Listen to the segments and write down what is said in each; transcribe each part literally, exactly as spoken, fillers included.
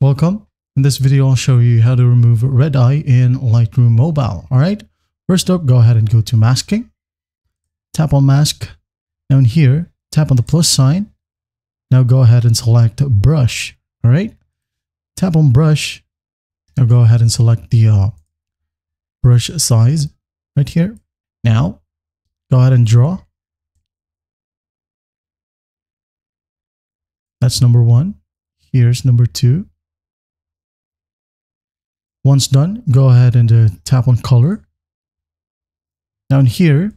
Welcome. In this video I'll show you how to remove red eye in Lightroom Mobile. Alright, first up, go ahead and go to masking, tap on mask, down here tap on the plus sign. Now go ahead and select brush. Alright, tap on brush. Now go ahead and select the uh, brush size right here. Now go ahead and draw. That's number one. Here's number two. Once done, go ahead and uh, tap on color. Down here,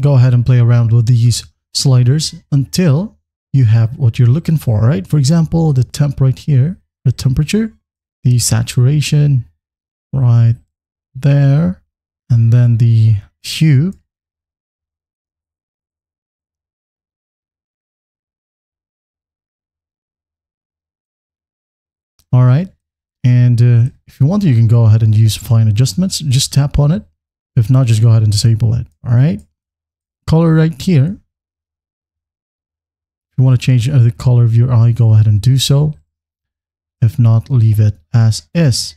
go ahead and play around with these sliders until you have what you're looking for, right? For example, the temp right here, the temperature, the saturation right there, and then the hue. All right. And uh, if you want to, you can go ahead and use fine adjustments. Just tap on it. If not, just go ahead and disable it. All right. Color right here. If you want to change the color of your eye, go ahead and do so. If not, leave it as is. As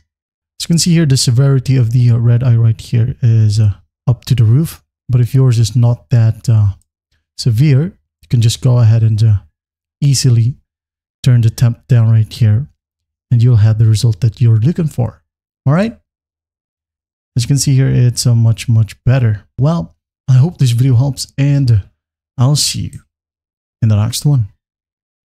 you can see here, the severity of the red eye right here is uh, up to the roof. But if yours is not that uh, severe, you can just go ahead and uh, easily turn the temp down right here. And you'll have the result that you're looking for. All right. As you can see here, it's a much, much better. Well, I hope this video helps, and I'll see you in the next one.